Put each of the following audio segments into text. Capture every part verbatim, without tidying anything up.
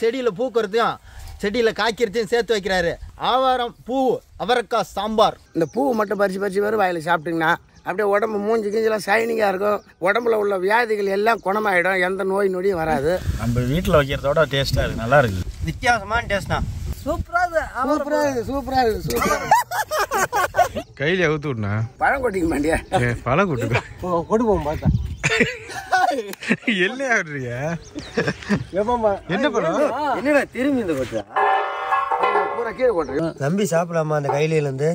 செடியில் பூக்கிறதையும் செடியில் காய்க்கிறதையும் சேர்த்து வைக்கிறாரு. ஆவாரம் பூ, அவரக்காய், சாம்பார். இந்த பூவை மட்டும் பறித்து பறித்து வரும் வாயில் சாப்பிட்டிங்கன்னா அப்படியே உடம்பு மூஞ்சி கிஞ்செல்லாம் ஷைனிங்காக இருக்கும். உடம்புல உள்ள வியாதிகள் எல்லாம் குணமாயிடும். எந்த நோய் நொடியும் வராது. நம்ம வீட்டில் வைக்கிறதோட டேஸ்ட்டாக இருக்குது, நல்லா இருக்குது. வித்தியாசமான டேஸ்ட் தான். சூப்பராக சூப்பராக சூப்பராக இருக்குது. சூப்பராக கையில ஊத்து விட்டுனா பழம் கொட்டிக்க மாட்டியா? பழம் கொட்டுக்க கொடுப்போம். பார்த்தா என்ன ஆடுறீங்க? என்ன பழம்? என்னடா திரும்பி இந்த கொட்டா தம்பி சாப்பிடலாமா? அந்த கையில இருந்து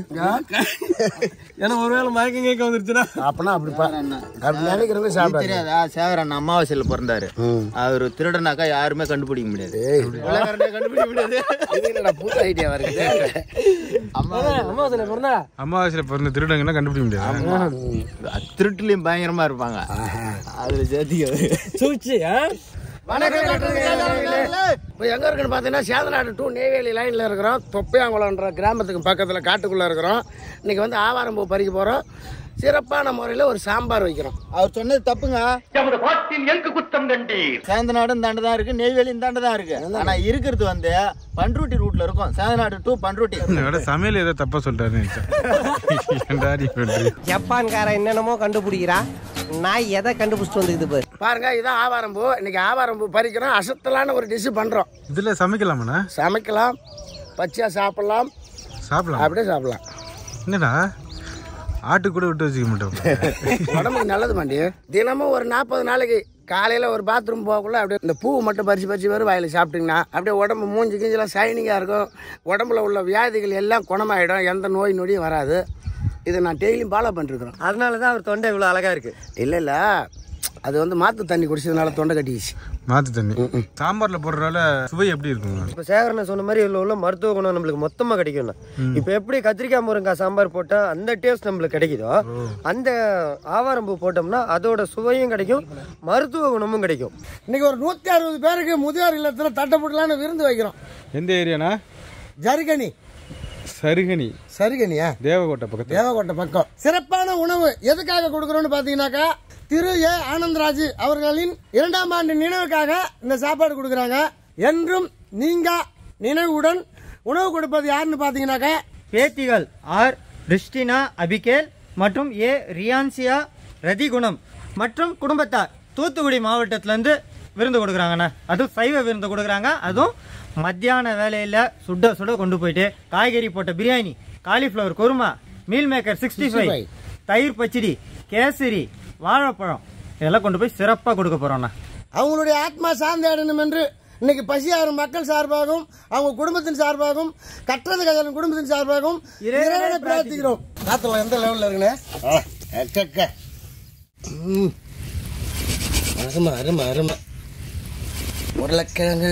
ஒருவேளை மயக்கம் கேட்க வந்துருச்சுன்னா அப்பனா அப்படி அப்படி நினைக்கிறவங்க சாப்பிட தெரியாதா? சேகரன் அமாவாசையில பிறந்தாரு. அவரு திருடனாக்கா யாருமே கண்டுபிடிக்க முடியாது, கண்டுபிடிக்க முடியாது. புது ஐடியா வருது. அமாவாசையில பிறந்தா அமாவாசையில பிறந்த திருடங்கன்னா கண்டுபிடிக்க முடியாது. திருட்டுலயும் பயங்கரமா இருப்பாங்க. அதுல சேர்த்து வணக்கம். இப்போ எங்கே இருக்குன்னு பார்த்தீங்கன்னா சேதநாடு டூ நெய்வேலி லைனில் இருக்கிறோம். தொப்பையாங்குளம்ன்ற கிராமத்துக்கு பக்கத்தில் காட்டுக்குள்ளே இருக்கிறோம். இன்றைக்கி வந்து ஆவாரம்பூ பறிக்க போகிறோம். சிறப்பான முறையில் ஒரு சாம்பார் வைக்கிறோம். அவர் சொன்னது தப்புங்க. சேந்தநாடும் தாண்டு தான் இருக்குது, நெய்வேலியும் தாண்டு தான் இருக்குது. ஆனால் இருக்கிறது வந்து பண்ருட்டி ரூட்டில் இருக்கும். சேந்தநாடு டூ பண்ருட்டி. சமையல் ஏதோ தப்பாக சொல்கிறாரு. ஜப்பான்காரன் என்னென்னமோ கண்டுபிடிக்கிறா. நான் எதை கண்டுபிடிச்சிட்டு வந்துக்குது பாருங்க. இதான் ஆவாரம்பூ. இன்னைக்கு ஆவாரம்பூ பறிக்கிறோம். அசத்தலான ஒரு டிஷ் பண்றோம். இதுல சமைக்கலாமா? சமைக்கலாம், பச்சையா சாப்பிடலாம். சாப்பிடலாம், அப்படியே சாப்பிடலாம். என்னடா ஆட்டு கூட விட்டு வச்சுக்க மாட்டோம். உடம்புக்கு நல்லது மாண்டி. தினமும் ஒரு நாற்பது நாளைக்கு காலையில் ஒரு பாத்ரூம் போகக்குள்ள அப்படியே இந்த பூ மட்டும் பறித்து பறித்து வரும் வாயில் சாப்பிட்டிங்கன்னா அப்படியே உடம்பு மூஞ்சி கிஞ்செல்லாம் ஷைனிங்காக இருக்கும். உடம்புல உள்ள வியாதிகள் எல்லாம் குணமாயிடும். எந்த நோய் நொடியும் வராது. இதை நான் டெய்லியும் ஃபாலோ பண்ணிருக்கிறேன். அதனால தான் அவர் தொண்டை இவ்வளோ அழகாக இருக்குது. இல்லை இல்லை, அது வந்து மாற்று தண்ணி குடிச்சதுனால தொண்டை கட்டிக்கிச்சு. மாற்று தண்ணி சாம்பாரில் போடுறதுனால சுவை எப்படி இருக்குங்க? இப்போ சேகரனை சொன்ன மாதிரி இவ்வளோ உள்ள மருத்துவ குணம் நம்மளுக்கு மொத்தமாக கிடைக்கும்ண்ணா. இப்போ எப்படி கத்திரிக்காய் முருங்காய் சாம்பார் போட்டால் அந்த டேஸ்ட் நம்மளுக்கு கிடைக்குதோ, அந்த ஆவாரம்பூ போட்டோம்னா அதோட சுவையும் கிடைக்கும், மருத்துவ குணமும் கிடைக்கும். இன்றைக்கி ஒரு நூற்றி அறுபது பேருக்கு முதியோர் இல்லத்தில் தட்டப்படலான்னு விருந்து வைக்கிறோம். எந்த ஏரியானா? ஜருகனி. சருகனி. சருகனியா? தேவகோட்டை பக்கம். தேவகோட்டை பக்கம். சிறப்பான உணவு எதுக்காக கொடுக்குறோம்னு பார்த்தீங்கன்னாக்கா, திரு ஏ ஆனந்தராஜ் அவர்களின் இரண்டாம் ஆண்டு நினைவுக்காக இந்த சாப்பாடு கொடுக்குறாங்க. என்றும் நீங்க நினைவுடன் உணவு கொடுப்பது யாருன்னு பார்த்தீங்கன்னாக்கா, பேத்திகள் ஆர் ரிஸ்டினா அபிகேல் மற்றும் ஏ ரியான்சியா ரதிகுணம் மற்றும் குடும்பத்தார் தூத்துக்குடி மாவட்டத்திலேருந்து விருந்து கொடுக்குறாங்கண்ணா. அதுவும் சைவ விருந்து கொடுக்குறாங்க. அதுவும் மத்தியான வேலையில் சுட சுட கொண்டு போயிட்டு காய்கறி போட்ட biryani, cauliflower kurma, meal maker sixty five, தயிர் பச்சடி, கேசரி, வாழைப்பழம் இதெல்லாம் கொண்டு போய் சிறப்பாக கொடுக்க போகிறோம்ண்ணா. அவங்களுடைய ஆத்மா சார்ந்தேடணும் என்று இன்னைக்கு பசியாரும் மக்கள் சார்பாகவும் அவங்க குடும்பத்தின் சார்பாகவும் கற்றது கஜான குடும்பத்தின் சார்பாகவும் பிரார்த்திக்கிறோம். காத்துல எந்த லெவலில் இருக்குண்ணே? அருமை அருமை அருமை. உருளைக்கிழங்கு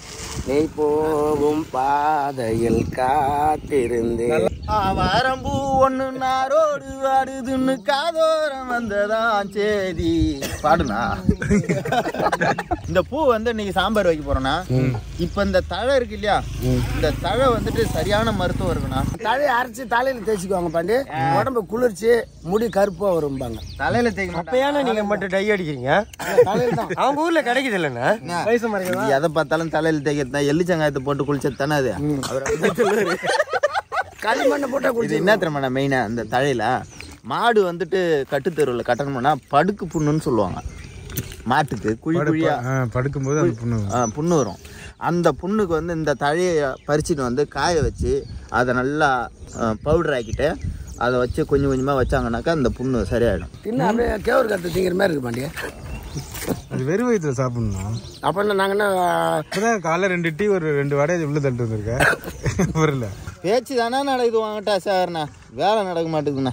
நீ போகும் பாதையில் காத்திருந்தேன். ஆவாரம்பூ ஒண்ணு நாரோடு வாடுதுன்னு காதோரம் வந்ததான் சேதி பாடுனா. இந்த பூ வந்து இன்னைக்கு சாம்பார் வைக்க போறோம்னா, இப்ப இந்த தழை இருக்கு இல்லையா, இந்த தழை வந்துட்டு சரியான மருத்துவம் இருக்குண்ணா. தலையை அரைச்சி தலையில தேய்ச்சிக்குவாங்க பாண்டி. உடம்பு குளிர்ச்சி முடி கருப்பா வரும்பாங்க. தலையில தேய்க்க அப்பையான நீங்க மட்டும் டை அடிக்கிறீங்க? அவங்க ஊர்ல கிடைக்குது இல்லைன்னா எதை பார்த்தாலும் தலையில தேய்க்க எள்ளி சங்காயத்தை போட்டு குளிச்சது தானே அது. களிமண்ணை போட்டா குளிச்சு என்ன திறமை? மெயினா அந்த தழையில மாடு வந்துட்டு கட்டுத்தருவில் கட்டணும்னா படுக்கு புண்ணுன்னு சொல்லுவாங்க. மாட்டுக்கு குழி குழியா படுக்கும்போது புண்ணு வரும். அந்த புண்ணுக்கு வந்து இந்த தழையை பறிச்சுட்டு வந்து காய வச்சு அதை நல்லா பவுடர் ஆக்கிட்டு அதை வச்சு கொஞ்சம் கொஞ்சமா வச்சாங்கன்னாக்கா அந்த புண்ணு சரியாயிடும். இன்னும் அப்படியே கேவரு கட்டு திங்கிற மாதிரி இருக்கு பாண்டியா. அது வெறும் வயிற்றுல சாப்பிடணும். அப்போ நாங்கள் என்ன காலைல ரெண்டு டீ ஒரு ரெண்டு வடையை உள்ள தட்டு வந்துருக்கேன். பொருள் பேச்சு தானே நடக்குது வாங்கிட்டா சார்ண்ணா, வேலை நடக்க மாட்டேங்குதுண்ணா.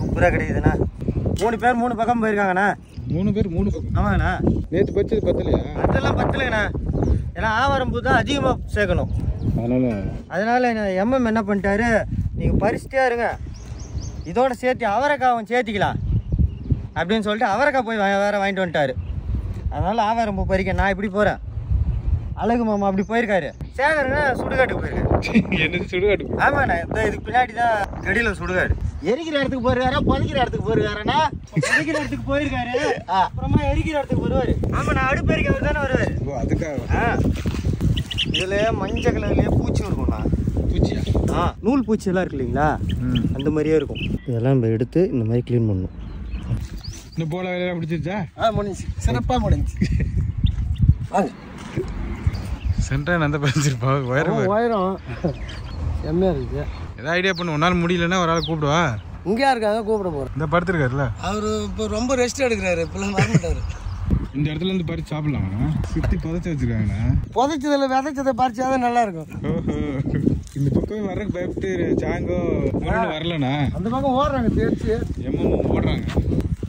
சூப்பராக கிடைக்குதுண்ணா. மூணு பேர் மூணு பக்கம் போயிருக்காங்கண்ணா. மூணு பேர் மூணு பக்கம்? ஆமாங்கண்ணா. நேற்று பச்சது பத்தலையா? அதெல்லாம் பத்தலைங்கண்ணா. ஏன்னா ஆவாரம்பூ தான் அதிகமாக சேர்க்கணும். அதனால அதனால எம்எம் என்ன பண்ணிட்டாரு, நீங்க பறிச்சிட்டே இருங்க, இதோட சேர்த்து அவரைக்காவும் சேர்த்திக்கலாம் அப்படின்னு சொல்லிட்டு அவரைக்காய் போய் வேற வாங்கிட்டு வந்துட்டாரு. அதனால ஆவாரம்பூ பறிக்க நான் இப்படி போறேன். அழகு மாமா அப்படி போயிருக்காரு, சேகருங்க சுடுகாட்டுக்கு போயிருக்காரு. எனக்கு சுடுகாட்டுக்கு? ஆமாண்ணா, இந்த இதுக்கு பின்னாடி தான் கடியில சுடுகாடு. எரிக்கிற இடத்துக்கு போயிருக்காரா புதைக்கிற இடத்துக்கு போயிருக்காரா? புதைக்கிற இடத்துக்கு போயிருக்காரு, அப்புறமா எரிக்கிற இடத்துக்கு வருவாரு. ஆமா, நான் அடுப்பு எரிக்கிறவர் தானே வருவாரு. அதுக்காக இதுல மஞ்சள் கலர்லயே பூச்சி இருக்கும்ண்ணா. பூச்சியா? ஆ, நூல் பூச்சி எல்லாம் இருக்கு இல்லைங்களா, அந்த மாதிரியே இருக்கும். இதெல்லாம் நம்ம எடுத்து இந்த மாதிரி கிளீன் பண்ணணும். இந்த போல வேலையெல்லாம் பிடிச்சிருச்சா? ஆ, முடிஞ்சு, சிறப்பா முடிஞ்சு. வாங்க சென்ட்ரன் அந்த பறிச்சிருப்பா. உயரம் உயரம் செம்மையா இருக்கு. ஏதாவது ஐடியா பண்ணு, ஒரு நாள் முடியலன்னா ஒரு ஆள் கூப்பிடுவா. இங்கேயா இருக்காங்க, கூப்பிட போறோம். இந்த படுத்துருக்காருல்ல அவரு, இப்போ ரொம்ப ரெஸ்ட் எடுக்கிறாரு, இப்பெல்லாம் வரமாட்டாரு. இந்த இடத்துல இருந்து பறிச்சு சாப்பிடலாம். சுத்தி புதைச்சு வச்சிருக்காங்கண்ணா, புதைச்சதுல விதைச்சதை பறிச்சாதான் நல்லா இருக்கும். இந்த பக்கம் வர்றதுக்கு பயப்பட்டு சாங்கோ வரலண்ணா, அந்த பக்கம் ஓடுறாங்க, தேர்ச்சி எம்எம் ஓடுறாங்க.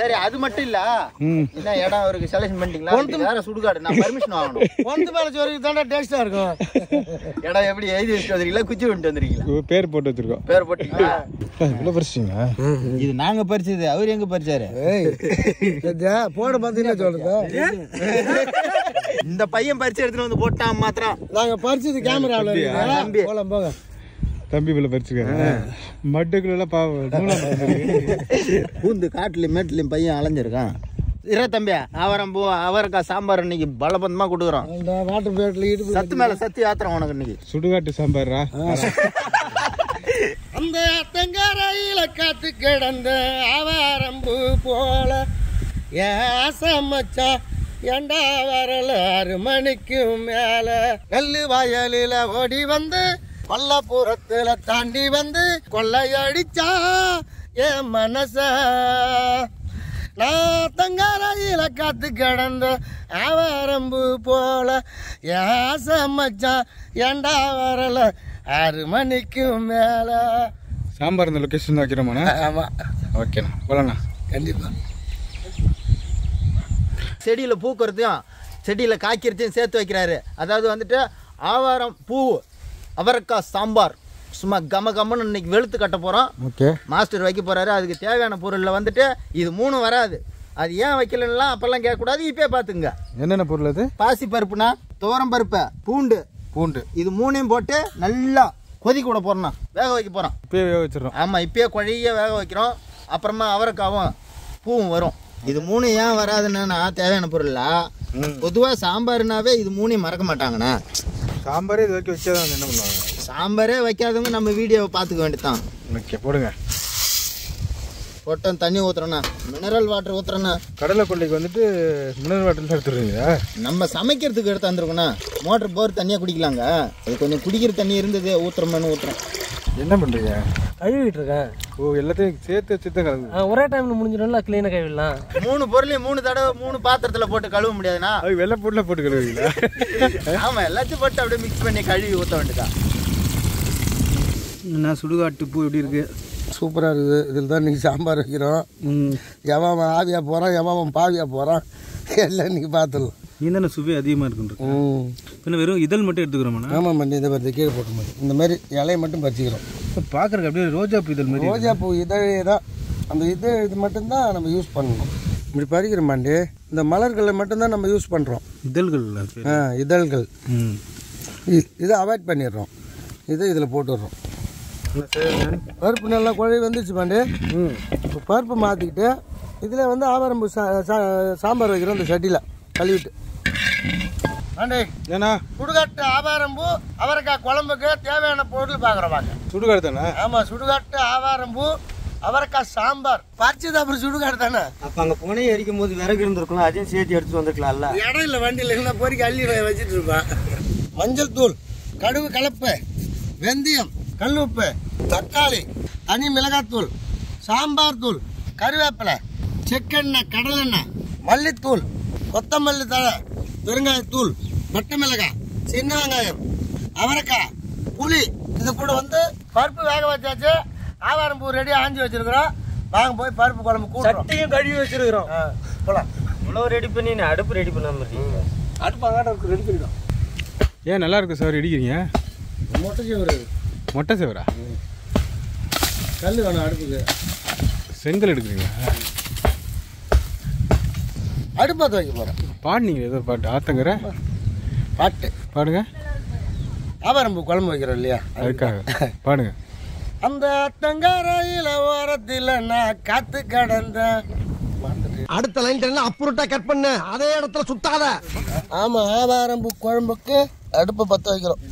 சரி, அது மட்டும் இல்ல, என்ன இடம் அவருக்கு செலக்ஷன் பண்ணிட்டீங்களா? பொண்ணு வேற சுடுகாடு, நான் பர்மிஷன் வாங்கணும். பொண்ணு மேல சொறி தாண்டா டேஸ்டா இருக்கும். இடம் எப்படி எழுதி வச்சுட்டு வந்துருக்கீங்களா? குச்சி விட்டு வந்துருக்கீங்களா? பேர் போட்டு வச்சிருக்கோம். பேர் போட்டீங்களா? இவ்வளவு பறிச்சீங்க? இது நாங்க பறிச்சது, அவர் எங்க பறிச்சாரு? போட பாத்தீங்கன்னா இந்த பையன் பறிச்சு எடுத்துட்டு வந்து போட்டான் மாத்திரம். நாங்க பறிச்சது கேமரால தம்பி போலாம் போங்க. தம்பி பிள்ளை பறிச்சுக்காங்க மட்டுக்குள்ள பூந்து காட்டுல மேட்டுலயும் பையன் அலைஞ்சிருக்கான். இரே தம்பி, ஆவாரம்பூ அவரைக்காய் சாம்பார் இன்னைக்கு பலபந்தமா கொடுக்குறோம். சத்து மேல சத்து யாத்திரம் உனக்கு இன்னைக்கு. சுடுகாட்டு சாம்பாரா? அந்த தெங்கரையில காத்து கிடந்த ஆவாரம்பூ போல ஏசமச்சா ஏண்டா வரல ஆறு மணிக்கு மேல. நெல்லு வயலில ஓடி வந்து கொல்லப்புறத்துல தாண்டி வந்து கொள்ளையடிச்சா ஏ மனச. நான் தங்கரையில காத்து கிடந்த ஆவாரம்பூ போல ஏசமச்சா ஏண்டா வரல ஆறு மணிக்கு மேல. சாம்பார் இந்த லொகேஷன் தான் வைக்கிறோமாண்ணா? ஆமாம், ஓகேண்ணா, போலண்ணா. கண்டிப்பா செடியில் பூக்கிறதையும் செடியில் காய்க்கிறதையும் சேர்த்து வைக்கிறாரு. அதாவது வந்துட்டு ஆவாரம் பூ அவரைக்காய் சாம்பார் சும்மா கம கம்மன்னு இன்னைக்கு வெளுத்து கட்ட போகிறோம். ஓகே, மாஸ்டர் வைக்க போகிறாரு. அதுக்கு தேவையான பொருளில் வந்துட்டு இது மூணும் வராது. அது ஏன் வைக்கலன்னா அப்போல்லாம் கேட்கக்கூடாது, இப்போயே பார்த்துங்க. என்னென்ன பொருள் அது? பாசி பருப்புனா துவரம் பருப்பு, பூண்டு பூண்டு இது மூணையும் போட்டு நல்லா கொதிக்க விட போகிறோம்னா வேக வைக்க போகிறோம். இப்போயே வேக வச்சிடறோம். ஆமாம், இப்போயே குழைய வேக வைக்கிறோம். அப்புறமா அவரைக்காவும் பூவும் வரும். இது மூணு ஏன் வராதுன்னா தேவையான பொருளா? பொதுவாக சாம்பார்னாவே இது மூணையும் மறக்க மாட்டாங்கண்ணா. சாம்பாரே இது வைக்க வச்சாதான் என்ன பண்ணுவாங்க? சாம்பாரே வைக்காதவங்க நம்ம வீடியோவை பார்த்துக்க வேண்டியதான். ஓகே, போடுங்க. போட்டோம் தண்ணி ஊற்றுறோண்ணா, மினரல் வாட்டர் ஊற்றுறோண்ணா. கடலை கொள்ளைக்கு வந்துட்டு மினரல் வாட்டர் எடுத்துருவீங்க? நம்ம சமைக்கிறதுக்கு எடுத்து வந்துருக்கோண்ணா. மோட்டர் போர் தண்ணியாக குடிக்கலாங்க, அது கொஞ்சம் குடிக்கிற தண்ணி இருந்தது, ஊற்றுறோம்னு ஊற்றுறோம். என்ன பண்ணுறீங்க? கழுவிட்டு இருக்கேன். ஓ, எல்லாத்தையும் சேர்த்து வச்சுதான் கழுவு. ஒரே டைமில் முடிஞ்சிடும்ல, க்ளீனாக கழுவிடலாம். மூணு பொருளையும் மூணு தடவை மூணு பாத்திரத்தில் போட்டு கழுவ முடியாதுண்ணா. அது வெள்ளை பொருளில் போட்டு கழுவுங்களா? ஆமாம், எல்லாத்தையும் போட்டு அப்படியே மிக்ஸ் பண்ணி கழுவி ஊற்ற வேண்டியதான். என்ன சுடுகாட்டு பூ எப்படி இருக்குது? சூப்பராக இருக்குது. இதில் தான் இன்றைக்கி சாம்பார் வைக்கிறோம். எவாவன் ஆவியாக போகிறான், எவாவன் பாவியாக போகிறான், எல்லாம் இன்றைக்கி பார்த்துடலாம். இதான சுவை அதிகமாக இருக்குன்றது. பின்ன வெறும் இதழ் மட்டும் எடுத்துக்கிறோம்ண்ணா? ஆமாம், பண்ணி இதை பறித்து கீழே போட்ட மாதிரி இந்த மாதிரி இலையை மட்டும் பறிச்சுக்கிறோம். இப்போ பார்க்குறக்கு அப்படியே ரோஜா பூ இதழ் மாதிரி. ரோஜா பூ இதழே தான், அந்த இதழ் இது மட்டும்தான் நம்ம யூஸ் பண்ணணும். இப்படி பறிக்கிற மாண்டி இந்த மலர்களை மட்டும்தான் நம்ம யூஸ் பண்ணுறோம். இதழ்கள் ஆ இதழ்கள் இதை அவாய்ட் பண்ணிடுறோம். இதை இதில் போட்டுடுறோம். பருப்பு நல்லா குழவி வந்துச்சு பாண்டு. இப்போ பருப்பு மாற்றிக்கிட்டு இதில் வந்து ஆவாரம்பூ சாம்பார் வைக்கிறோம். இந்த சட்டியில் கழுவிட்டு பாண்டே ஏன்னா சுடுகாட்டு ஆவாரம்பூ அவரைக்காய் குழம்புக்கு தேவையான பொருள் பார்க்குறோம். வாங்க, சுடுகாடு தானே? ஆமாம், சுடுகாட்டு ஆவாரம்பூ அவரைக்காய் சாம்பார் பறிச்சது. அப்புறம் சுடுகாடு தானே? அப்போ அங்கே புனை எரிக்கும் போது விறகு இருந்திருக்கலாம், அதையும் சேர்த்து எடுத்து வந்துருக்கலாம்ல. இடம் இல்லை, வண்டியில் இருந்தால் பொறிக்க அள்ளி வச்சுட்டு இருப்பான். மஞ்சள் தூள், கடுகு கலப்பு, வெந்தயம், கல் உப்பு, தக்காளி, தனி மிளகாத்தூள், சாம்பார் தூள், கருவேப்பிலை, செக்கெண்ணெய், கடலெண்ணெய், மல்லித்தூள், கொத்தமல்லி தழை, பெருங்காயத்தூள், பட்டை மிளகாய், சின்ன வெங்காயம், அவரைக்காய், புளி. இது கூட வந்து பருப்பு வேக வச்சாச்சு, ஆவாரம்பூ ரெடி ஆஞ்சி வச்சிருக்கிறோம். வாங்க போய் பருப்பு குழம்பு சட்டையும் கழுவி வச்சிருக்கிறோம். போகலாம். இவ்வளோ ரெடி பண்ணி அடுப்பு ரெடி பண்ணாமல் இருக்கீங்க. அடுப்பு அங்காட்ட ரெடி பண்ணிடும். ஏன் நல்லா இருக்கு சார் இடிக்கிறீங்க? மொட்டை சேவரு. மொட்டை சேவரா? கல் வேணும் அடுப்புக்கு. செங்கல் எடுக்கிறீங்க? அடுப்பா துவைக்க போகிறேன். பாடுனீங்க ஏதோ பாட்டு ஆத்தங்கிற பாட்டு பாடுங்க. ஆவாரம்பூ குழம்பு வைக்கிறோம் இல்லையா, அதுக்காக பாடுங்க. அந்த ஆத்தங்கரையில ஓரத்தில் நான் காத்து கடந்தேன். அடுத்த லைன்ல அப்புறட்டா கட் பண்ண அதே இடத்துல சுத்தாத. ஆமா, ஆவாரம்பூ குழம்புக்கு அடுப்பு பற்ற வைக்கிறோம்.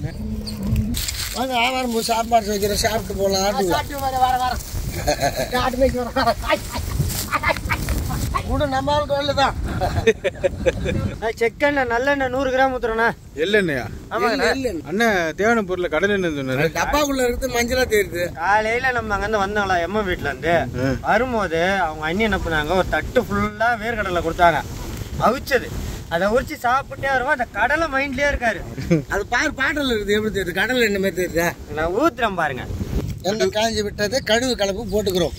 வாங்க ஆவாரம்பூ சாப்பாடு வைக்கிறோம், சாப்பிட்டு போகலாம். கூட நம்ம கோயில தான் செக்கெண்ணெய், நல்லெண்ணெய் நூறு கிராம் ஊத்துறோண்ணா. எள்ளெண்ணெயா? அண்ணா தேவன பொருள் கடல் எண்ணெய் சொன்னாரு. டப்பாக்குள்ள இருந்து மஞ்சளா தெரியுது. காலையில நம்ம அங்கிருந்து வந்தாங்களா எம்ம வீட்டுல இருந்து வரும்போது அவங்க அண்ணி என்ன பண்ணாங்க, ஒரு தட்டு ஃபுல்லா வேர்க்கடலை கொடுத்தாங்க அவிச்சது. அதை உரிச்சு சாப்பிட்டே வருவோம். அந்த கடலை மைண்ட்லயே இருக்காரு. அது பாரு பாட்டில் இருக்குது, எப்படி தெரியுது கடல் எண்ணெய் மாதிரி தெரியுது. நான் ஊத்துறேன் பாருங்க. எண்ணெய் காஞ்சி விட்டது, கடுகு கலப்பு போட்டுக்கிறோம்.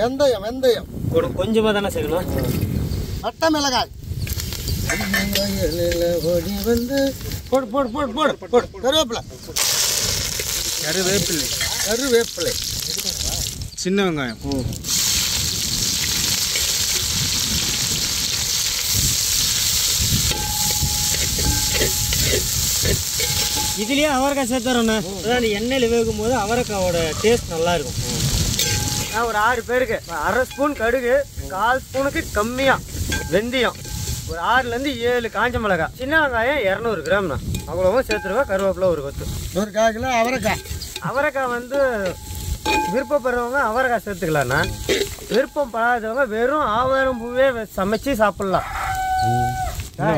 வெந்தயம் வெந்தயம் கொஞ்சமா தானே சேர்க்கணும். பட்டை மிளகாய் போடு போடு போடு போடு போடு. கருவேப்பிலை கருவேப்பிலை கருவேப்பிலை சின்ன வெங்காயம். ஓ, இதுலயே அவரைக்காய் சேர்த்துறோண்ணா. எண்ணெயில வேகும் போது அவரைக்காயோட டேஸ்ட் நல்லா இருக்கும். ஒரு ஆறு பேருக்கு அரை ஸ்பூன் கடுகு, கால் ஸ்பூனுக்கு கம்மியா வெந்தயம், ஒரு ஆறுல இருந்து ஏழு காஞ்ச மிளகாய், சின்ன வெங்காயம் இரநூறு கிராம்ண்ணா அவ்வளவும் சேர்த்துருவேன். கருவேப்பில ஒரு கொத்து, நூறு கால் கிலோ அவரைக்காய். அவரைக்காய் வந்து விருப்பப்படுறவங்க அவரைக்காய் சேர்த்துக்கலாம்ண்ணா. விருப்பம் படாதவங்க வெறும் ஆவாரம்பூவே சமைச்சு சாப்பிடலாம். தக்காளி,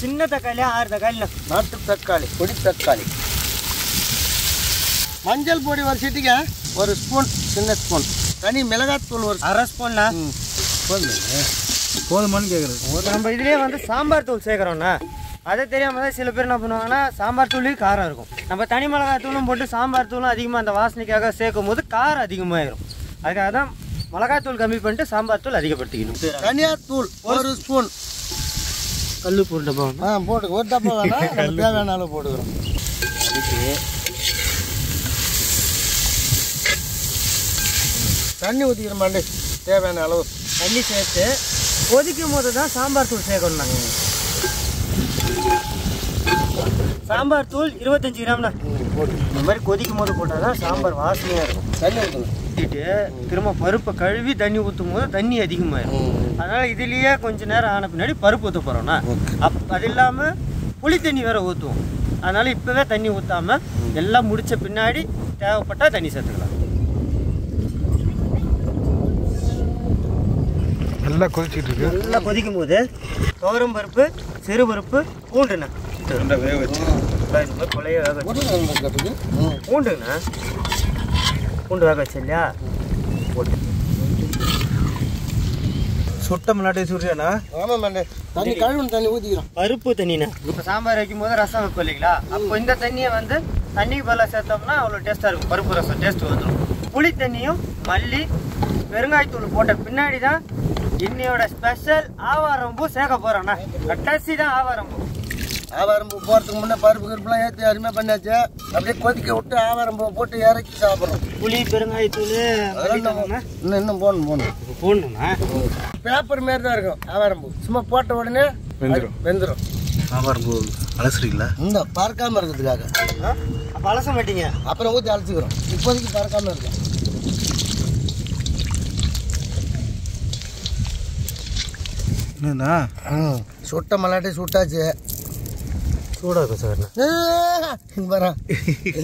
சின்ன தக்காளி, ஆறு தக்காளி, நாட்டு தக்காளி, பொடி தக்காளி. மஞ்சள் பொடி ஒரு சீட்டுக்கு ஒரு ஸ்பூன், சின்ன ஸ்பூன். தனி மிளகாத்தூள் ஒரு அரை ஸ்பூன். போதுமானு கேட்குறது. நம்ம இதுலேயே வந்து சாம்பார் தூள் சேர்க்குறோம்ண்ணா. அதை தெரியாமல் தான் சில பேர் என்ன பண்ணுவாங்கன்னா, சாம்பார் தூள் காரம் இருக்கும். நம்ம தனி மிளகாய் தூளும் போட்டு சாம்பார் தூளும் அதிகமாக அந்த வாசனைக்காக சேர்க்கும் போது காரம் அதிகமாகிடும். அதுக்காக தான் மிளகாய் தூள் கம்மி பண்ணிட்டு சாம்பார் தூள் அதிகப்படுத்திக்கணும். தனியார் தூள் ஒரு ஸ்பூன். கல் போட்டு டப்பா போட்டு ஒரு டப்பா வேணாம், தேவையான அளவு போட்டுக்கிறோம். அதுக்கு தண்ணி ஊற்றிக்கிற மாட்டே, தேவையான அளவு தண்ணி சேர்த்து கொதிக்கும் போது தான் சாம்பார் தூள் சேர்க்கணும். நாங்கள் சாம்பார் தூள் இருபத்தஞ்சு கிராம்ண்ணா போட்டு இந்த மாதிரி கொதிக்கும் போது போட்டால் தான் சாம்பார் வாசனையாக இருக்கும். தண்ணி ஊற்றிட்டு திரும்ப பருப்பை கழுவி தண்ணி ஊற்றும் போது தண்ணி அதிகமாகிடும். அதனால் இதுலேயே கொஞ்சம் நேரம் ஆன பின்னாடி பருப்பு ஊற்ற போகிறோம்னா, அப் அது இல்லாமல் புளி தண்ணி வேறு ஊற்றுவோம். அதனால் இப்போவே தண்ணி ஊற்றாமல் எல்லாம் முடித்த பின்னாடி தேவைப்பட்டால் தண்ணி சேர்த்துக்கலாம். நல்லா கொதிச்சுட்டு இருக்கு. நல்லா கொதிக்கும் போது துவரம் பருப்பு, சிறு பருப்பு, பூண்டுண்ணா பூண்டுங்கண்ணா பூண்டு வேக வச்சு இல்லையா போட்டு சுட்ட முன்னாடி சுடுறியாண்ணா. ஆமாம், தண்ணி கழுவுன்னு தண்ணி ஊற்றிக்கிறோம். பருப்பு தண்ணிண்ணா. இப்போ சாம்பார் வைக்கும் போது ரசம் வைப்போம் இல்லைங்களா, அப்போ இந்த தண்ணியை வந்து தண்ணிக்கு பதிலாக சேர்த்தோம்னா அவ்வளோ டேஸ்ட்டாக இருக்கும். பருப்பு ரசம் டேஸ்ட்டு வந்துடும். புளி தண்ணியும் மல்லி பெருங்காயத்தூள் போட்ட பின்னாடி தான் இன்னையோட ஸ்பெஷல் ஆவாரம்பூ சேர்க்க போகிறோண்ணா. கட்டாசி தான் ஆவாரம்பூ. ஆவாரம்பூ போகிறதுக்கு முன்னே பருப்பு கருப்புலாம் ஏற்றி அருமையாக பண்ணியாச்சு. அப்படியே கொதிக்க விட்டு ஆவாரம்பூ போட்டு இறக்கி சாப்பிட்றோம். புளி பெருங்காயத்தூள் இன்னும் இன்னும் போகணும் போகணும் போகணுண்ணா. பேப்பர் மாரி தான் இருக்கும் ஆவாரம்பூ. சும்மா போட்ட உடனே வெந்துடும் வெந்துடும் ஆவாரம்பூ அலசுறீங்களா? இந்த பறக்காமல் இருக்கிறதுக்காக. அப்போ அலச மாட்டீங்க, அப்புறம் ஊற்றி அலசிக்கிறோம். இப்போதைக்கு பறக்காமல் இருக்கும். என்னண்ணா சுட்ட மல்லாட்டே சுட்டாச்சு. சூடாக இருக்கும் சார்.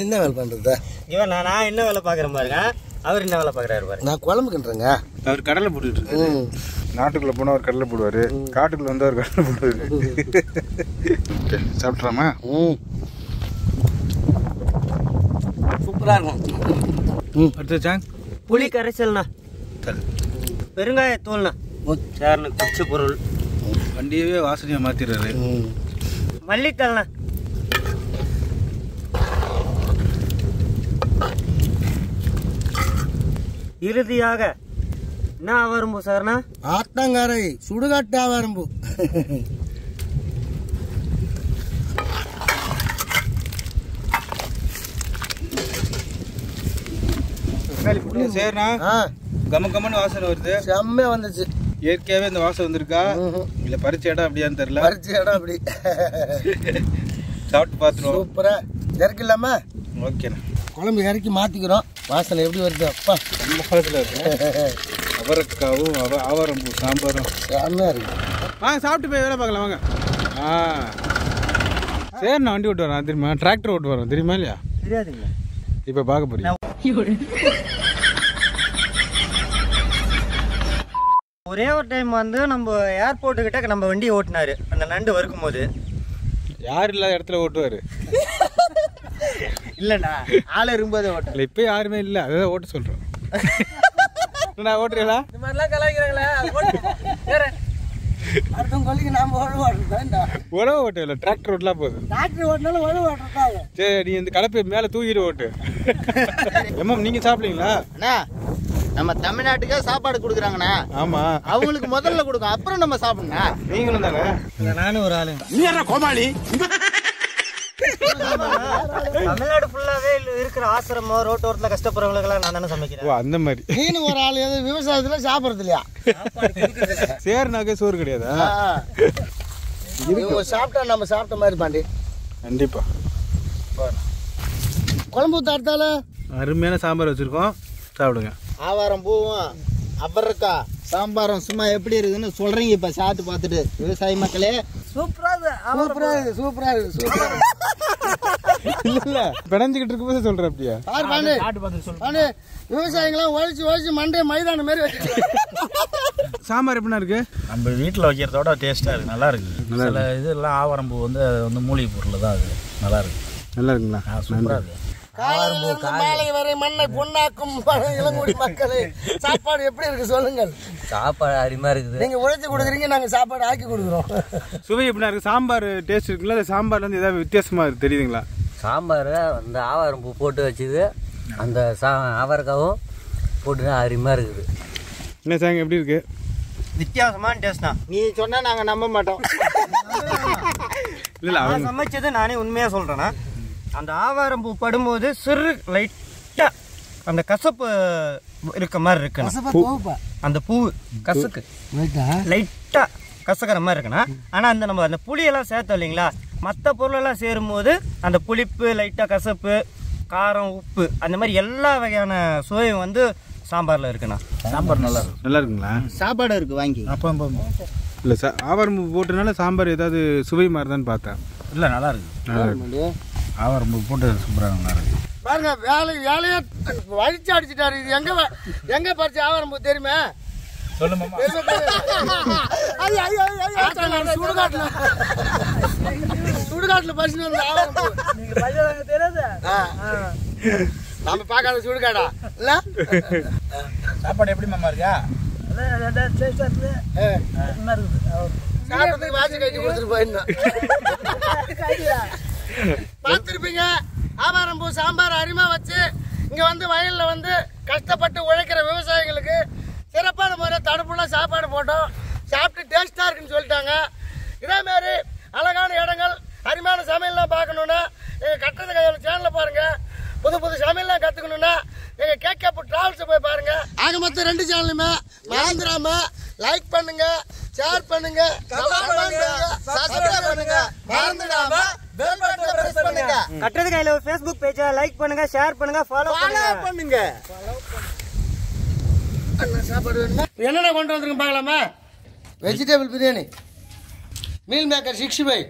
என்ன வேலை பண்ணுறதா இவன்? நான் நான் என்ன வேலை பார்க்குறேன் பாருங்க, அவர் என்ன வேலை பார்க்குறாரு பாருங்க. நான் குழம்புக்குன்றேங்க. அவர் கடலை போட்டுட்டு இருக்காரு. நாட்டுக்குள்ளே போனால் அவர் கடலை போடுவார், காட்டுக்குள்ளே வந்து அவர் கடலை போடுவார். ஓகே, சாப்பிட்றாமா? ம், சூப்பராக இருக்கும். அடுத்த சாங் புளி கரைசல்ண்ணா, பெருங்காய தூள்ண்ணா, சார்னு பிடிச்ச பொருள். வண்டியவே வாசனையை மாற்றிடுறாரு. மல்லித்தல்ண்ணா, இறுதியாக என்ன அவரம்பு சார்னா ஆத்தங்கரை சுடுகாட்டு அவரம்பு. சரிண்ணா, கம கமன்னு வாசனை வருது, செம்மையா வந்துச்சு. இயற்கையாவே இந்த வாசனை வந்திருக்கா இல்ல பறிச்ச இடம் அப்படியான்னு தெரியல. பறிச்ச இடம் அப்படி. சாப்பிட்டு பாத்துருவோம். சூப்பரா இறக்கு இல்லாம. ஓகேண்ணா, குழம்பு இறக்கி மாற்றிக்கிறோம். வாசனை எப்படி வருது அப்பா, ரொம்ப பழத்தில் இருக்கு. அவரக்காவும் அவ ஆவாரம்பூ சாம்பாரும் செம்மையாக இருக்குது. வாங்க சாப்பிட்டு போய் வேலை பார்க்கலாம் வாங்க. ஆ சரி, நான் வண்டி ஓட்டு வரேன் தெரியுமா, டிராக்டர் ஓட்டு வரோம் தெரியுமா இல்லையா? தெரியாதுங்களா? இப்போ பார்க்க போகிறீங்க. ஒரே ஒரு டைம் வந்து நம்ம ஏர்போர்ட்டுக்கிட்ட நம்ம வண்டி ஓட்டினார், அந்த நண்டு வறுக்கும் போது. யார் இல்லாத இடத்துல ஓட்டுவார் இல்லண்ணா, ஆளை இருக்கும்போது ஓட்டல. இப்போ யாருமே இல்லை, அதான் ஓட்ட சொல்கிறோம். நான் ஓட்டுறீங்களா? இந்த மாதிரிலாம் கலாய்க்கிறாங்களே உழவு ஓட்டம் இல்லை, டிராக்டர் ஓட்டலாம் போகுது. டிராக்டர் ஓட்டினாலும் உழவு ஓட்டுறதாங்க. சரி, நீ இந்த கலப்பை மேலே தூக்கிட்டு ஓட்டு. எம்எம் நீங்கள் சாப்பிட்றீங்களா? அண்ணா, நம்ம தமிழ்நாட்டுக்கே சாப்பாடு கொடுக்குறாங்கண்ணா. ஆமாம், அவங்களுக்கு முதல்ல கொடுக்கும், அப்புறம் நம்ம சாப்பிடணுண்ணா. நீங்களும் தானே? நானும் ஒரு ஆளு. நீ என்ன கோமாளி? தமிழ்நாடு ஃபுல்லாவே இருக்கிற ஆசிரமம் ரோட்டோரத்தில் கஷ்டப்படுறவங்களுக்கெல்லாம் நான் தானே சமைக்கிறேன். அந்த மாதிரி நீனு ஒரு ஆள் எதுவும் விவசாயத்துல சாப்பிட்றது இல்லையா? சேர்னாக்கே சோறு கிடையாதா? சாப்பிட்டா நம்ம சாப்பிட்ட மாதிரி பாண்டி. கண்டிப்பா குழம்பு தரத்தால அருமையான சாம்பார் வச்சிருக்கோம், சாப்பிடுங்க. ஆவாரம் பூவும் அவரக்காய் சாம்பாரம் சும்மா எப்படி இருக்குதுன்னு சொல்றீங்க இப்ப சாப்பிட்டு பார்த்துட்டு விவசாய மக்களே. சூப்பரா சூப்பரா சூப்பரா சூப்பரா இல்ல பிணைஞ்சுக்கிட்டு இருக்கும் போது சொல்ற அப்படியா? விவசாயிகளாம் ஒழிச்சு ஒழிச்சு மண்டே மைதான மாதிரி வச்சு. சாம்பார் எப்படின்னா இருக்கு? நம்ம வீட்டில் வைக்கிறதோட டேஸ்டா இருக்கு, நல்லா இருக்கு. சில இதெல்லாம் ஆவாரம்பூ வந்து அது வந்து மூலிகை பொருள் தான், அது நல்லா இருக்கு. நல்லா இருக்குங்களா? சூப்பரா இருக்கு. காலையிலிருந்து மாலை வரை மண்ணை பொண்ணாக்கும் இளங்குடி மக்களே, சாப்பாடு எப்படி இருக்கு சொல்லுங்கள்? சாப்பாடு அருமையா இருக்குது. நீங்க உழைச்சி கொடுக்குறீங்க, நாங்க சாப்பாடு ஆக்கி கொடுக்குறோம். சுவை எப்படின்னா இருக்கு? சாம்பார் டேஸ்ட் இருக்குங்களா? அது சாம்பார்ல இருந்து ஏதாவது வித்தியாசமா இருக்கு தெரியுதுங்களா? சாம்பார் அந்த ஆவாரம்பூ போட்டு வச்சுது, அந்த சா ஆவாரக்காவும் போட்டு அருமையா இருக்குது. என்ன சாங்க எப்படி இருக்கு? வித்தியாசமான டேஸ்ட் தான். நீ சொன்னா நாங்க நம்ப மாட்டோம். இல்ல அவன் சமைச்சது நானே உண்மையா சொல்றேன்னா, அந்த ஆவாரம்பூ படும்போது சிறு லைட்டாக அந்த கசப்பு இருக்க மாதிரி இருக்குண்ணா. அந்த பூ கசுக்கு லைட்டாக கசக்கிற மாதிரி இருக்குண்ணா. ஆனால் அந்த நம்ம அந்த புளியெல்லாம் சேர்த்தோம் இல்லைங்களா, மற்ற பொருளெல்லாம் சேரும்போது அந்த புளிப்பு லைட்டாக கசப்பு காரம் உப்பு அந்த மாதிரி எல்லா வகையான சுவையும் வந்து சாம்பாரில் இருக்குண்ணா. சாம்பார் நல்லா இருக்கு. நல்லா இருக்குங்களா? சாப்பாடு இருக்குது வாங்கி. அப்போ இல்லை சார், ஆவாரம்பூ போட்டனால சாம்பார் ஏதாவது சுவை மாதிரி தான் பார்த்தேன். இல்லை நல்லா இருக்குது, நல்லா இருக்கு. ஆவாரம்பூ போட்டு சூப்பராக பாருங்க. வேலை வேலையே வழிச்சு அடிச்சுட்டாரு. இது எங்க எங்க பறிச்சு ஆவாரம்பூ தெரியுமா? சொல்லுமா. சுடுகாட்டுல சுடுகாட்டுல பறிச்சு தெரியாது. நம்ம பார்க்காத சுடுகாடா இல்ல? சாப்பாடு எப்படி மாமா இருக்கா? சாப்பிட்றதுக்கு வாசி கட்டி கொடுத்துட்டு போயிருந்தோம். பார்த்துருப்பீங்க ஆவாரம்பூ சாம்பார் அருமையாக வச்சு இங்கே வந்து வயலில் வந்து கஷ்டப்பட்டு உழைக்கிற விவசாயிகளுக்கு சிறப்பான முறையில் தடுப்புள்ள சாப்பாடு போட்டோம். சாப்பிட்டு டேஸ்ட்டாக இருக்குன்னு சொல்லிட்டாங்க. இதேமாரி அழகான இடங்கள் அருமையான சமையல்லாம் பார்க்கணுன்னா எங்கள் கட்டுறது கையோட சேனலில் பாருங்கள். புது புது சமையல்லாம் கற்றுக்கணுன்னா எங்கள் கேக்கப்பு ட்ராவல்ஸை போய் பாருங்கள். ஆக மொத்தம் ரெண்டு சேனலுமே மறந்துடாமல் லைக் பண்ணுங்கள், ஷேர் பண்ணுங்கள், சப்ஸ்கிரைப் பண்ணுங்கள், மறந்துடாம பெல் பட்டனை பிரஸ் பண்ணுங்க. கட்டது கையில Facebook பேஜை லைக் பண்ணுங்க, ஷேர் பண்ணுங்க, ஃபாலோ பண்ணுங்க. அண்ணா சாப்பாடு வேணுமா? என்னடா கொண்டு வந்திருக்கேன் பார்க்கலாமா? Vegetable biryani, meal maker sixty five,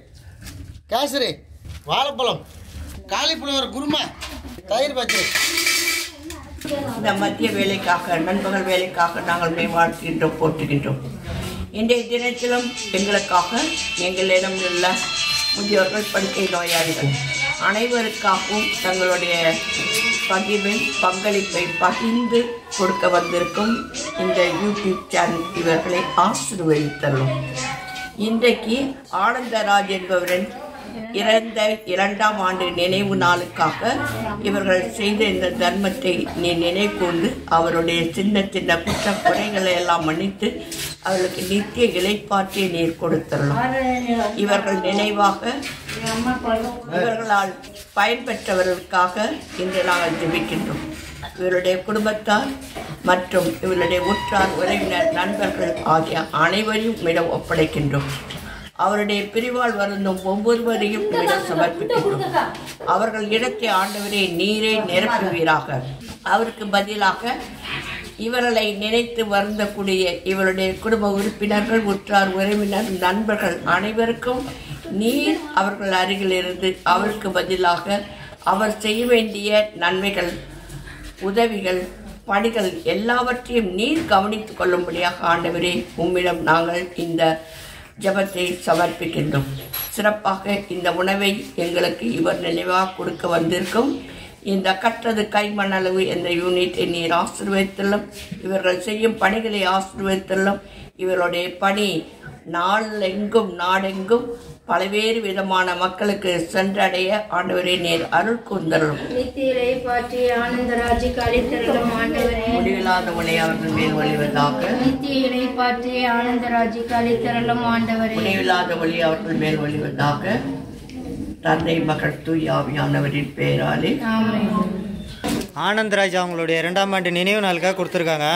kesari, வாழைப்பழம், காலிஃப்ளவர் குருமா, தயிர் பச்சடி, இந்த மத்திய வேலைக்காக நண்பகல் வேலைக்காக நாங்கள் மேம்பாடுகின்றோம் போற்றுகின்றோம். இன்றைய தினத்திலும் எங்களுக்காக எங்களிடம் உள்ள முதியோர்கள் படுக்கை நோயாளிகள் அனைவருக்காகவும் தங்களுடைய பகிர்வை பங்களிப்பை பகிர்ந்து கொடுக்க வந்திருக்கும் இந்த யூடியூப் சேனல் இவர்களை ஆசீர்வதித்தள்ளும். இன்றைக்கு ஆனந்தராஜ் என்பவரின் இறந்த இரண்டாம் ஆண்டு நினைவு நாளுக்காக இவர்கள் செய்த இந்த தர்மத்தை நீ நினைக்கூர்ந்து அவருடைய சின்ன சின்ன குற்ற குறைகளை எல்லாம் மன்னித்து அவர்களுக்கு நித்திய இலைப்பாற்றியை நீர் கொடுத்துள்ளோம். இவர்கள் நினைவாக இவர்களால் பயன்பெற்றவர்களுக்காக இன்று நாங்கள் ஜெபிக்கின்றோம். இவருடைய குடும்பத்தார் மற்றும் இவருடைய உற்றார் உறவினர் நண்பர்கள் ஆகிய அனைவரையும் இடம் ஒப்படைக்கின்றோம். அவருடைய பிரிவால் வருந்தும் ஒவ்வொருவரையும் இடம் சமர்ப்பிக்கின்றோம். அவர்கள் இடத்தை ஆண்டவரே நீரே நிரப்புவீராக. அவருக்கு பதிலாக இவர்களை நினைத்து வருந்தக்கூடிய இவருடைய குடும்ப உறுப்பினர்கள் உற்றார் உறவினர் நண்பர்கள் அனைவருக்கும் நீர் அவர்கள் அருகில் இருந்து அவருக்கு பதிலாக அவர் செய்ய வேண்டிய நன்மைகள் உதவிகள் பணிகள் எல்லாவற்றையும் நீர் கவனித்துக் கொள்ளும்படியாக ஆண்டவரே உம்மிடம் நாங்கள் இந்த ஜபத்தை சமர்ப்பிக்கின்றோம். சிறப்பாக இந்த உணவை எங்களுக்கு இவர் நினைவாக கொடுக்க வந்திருக்கும் இந்த கற்றது கைமணளவு என்ற யூனிட்டை நீர் ஆசீர்வதித்துள்ளோம். இவர்கள் செய்யும் பணிகளை ஆசீர்வதித்துள்ளோம். இவருடைய பணி நாளெங்கும் நாடெங்கும் பல்வேறு விதமான மக்களுக்கு சென்றடைய ஆண்டவரே நீர் அருள் கூர்ந்தருளும். முடிவில்லாத உலை அவர்கள் மேல் ஒளிவதாக. முடிவில்லாத ஒளி அவர்கள் மேல் ஒளிவதாக. தந்தை மகள் தூய் ஆவியானவரின் பெயராலே ஆனந்தராஜ் அவங்களுடைய இரண்டாம் ஆண்டு நினைவு நாளுக்காக கொடுத்துருக்காங்க.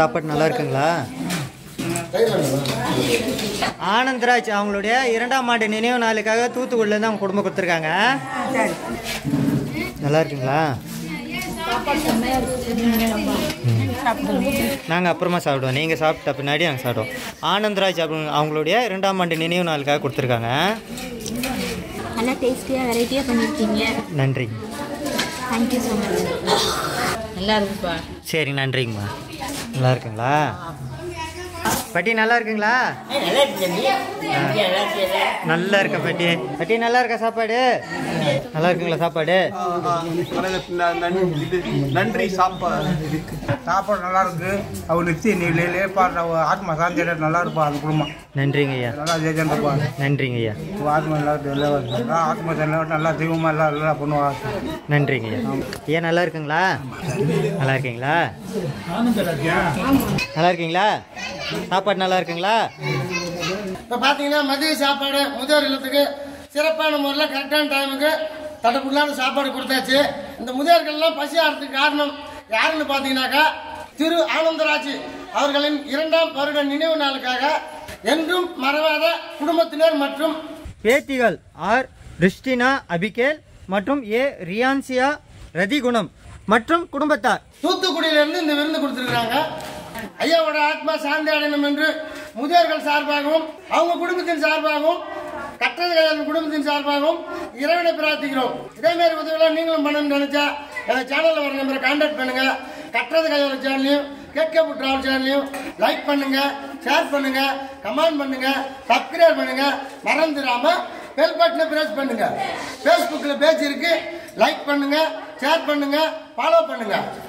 சாப்பாடு நல்லா இருக்குங்களா? ஆனந்தராஜ் அவங்களுடைய இரண்டாம் ஆண்டு நினைவு நாளுக்காக தூத்துக்குடியிலேருந்து அவங்க குடும்பம் கொடுத்துருக்காங்க. நல்லா இருக்குங்களா? நாங்கள் அப்புறமா சாப்பிடுவோம். நீங்கள் சாப்பிட்ட பின்னாடி நாங்கள் சாப்பிடுவோம். ஆனந்தராஜ் அப்படின்னு அவங்களுடைய இரண்டாம் ஆண்டு நினைவு நாளுக்காக கொடுத்துருக்காங்க. நல்லா டேஸ்டியாக வெரைட்டியாக பண்ணியிருக்கீங்க. நன்றிங்க. Thank you so much. நல்லா இருக்குப்பா. சரி, நன்றிங்கம்மா. நல்லா இருக்குங்களா பட்டி? நல்லா இருக்குங்களா? நல்லா இருக்கா பட்டி? பட்டி நல்லா இருக்கா? சாப்பாடு நல்லா இருக்குங்களா? சாப்பாடு நன்றி. சாப்பாடு சாப்பாடு நல்லா இருக்கு. அவர் நிச்சய நிலையிலே பாடுற ஆத்மா சாந்தி நல்லா இருப்பா. அது குடும்பம். நன்றிங்க ஐயா. நல்லா ஜெயஜன் இருப்பா. நன்றிங்க ஐயா. ஆத்மா நல்லா ஆத்மா நல்லா தெய்வமா எல்லாம் நல்லா பண்ணுவாங்க. நன்றிங்க ஐயா. ஏன் நல்லா இருக்குங்களா? நல்லா இருக்கீங்களா? நல்லா இருக்கீங்களா? சாப்பாடு நல்லா இருக்குங்களா? இப்போ பார்த்தீங்கன்னா மதிய சாப்பாடு முதியோர் இல்லத்துக்கு சிறப்பான முறையில் கரெக்டான டைமுக்கு தடப்புள்ளான சாப்பாடு கொடுத்தாச்சு. இந்த முதியோர்கள்லாம் பசி ஆகிறதுக்கு காரணம் யாருன்னு பார்த்தீங்கன்னாக்கா திரு ஆனந்தராஜ் அவர்களின் இரண்டாம் வருட நினைவு நாளுக்காக என்றும் மறவாத குடும்பத்தினர் மற்றும் பேத்திகள் ஆர் ரிஸ்டினா அபிகேல் மற்றும் ஏ ரியான்சியா ரதிகுணம் மற்றும் குடும்பத்தார் தூத்துக்குடியிலிருந்து இந்த விருந்து கொடுத்துருக்குறாங்க. ஐயாவோட ஆத்மா சாந்தி அடையணும் என்று முதியோர்கள் சார்பாகவும் அவங்க குடும்பத்தின் சார்பாகவும் கட்டது கையாளும் குடும்பத்தின் சார்பாகவும் இறைவனை பிரார்த்திக்கிறோம். இதே மாதிரி உதவியெல்லாம் நீங்களும் பண்ணணும்னு நினைச்சா எங்கள் சேனலில் வர நம்பரை கான்டாக்ட் பண்ணுங்க. கட்டது கையாளும் சேனலையும் கேட்கப்பட்ட ட்ராவல் சேனலையும் லைக் பண்ணுங்க, ஷேர் பண்ணுங்க, கமெண்ட் பண்ணுங்க, சப்ஸ்கிரைப் பண்ணுங்க, மறந்துடாம பெல் பட்டனை பிரஸ் பண்ணுங்க. ஃபேஸ்புக்கில் பேஜ் இருக்கு. லைக் பண்ணுங்க, ஷேர் பண்ணுங்க, ஃபாலோ பண்ணுங்க.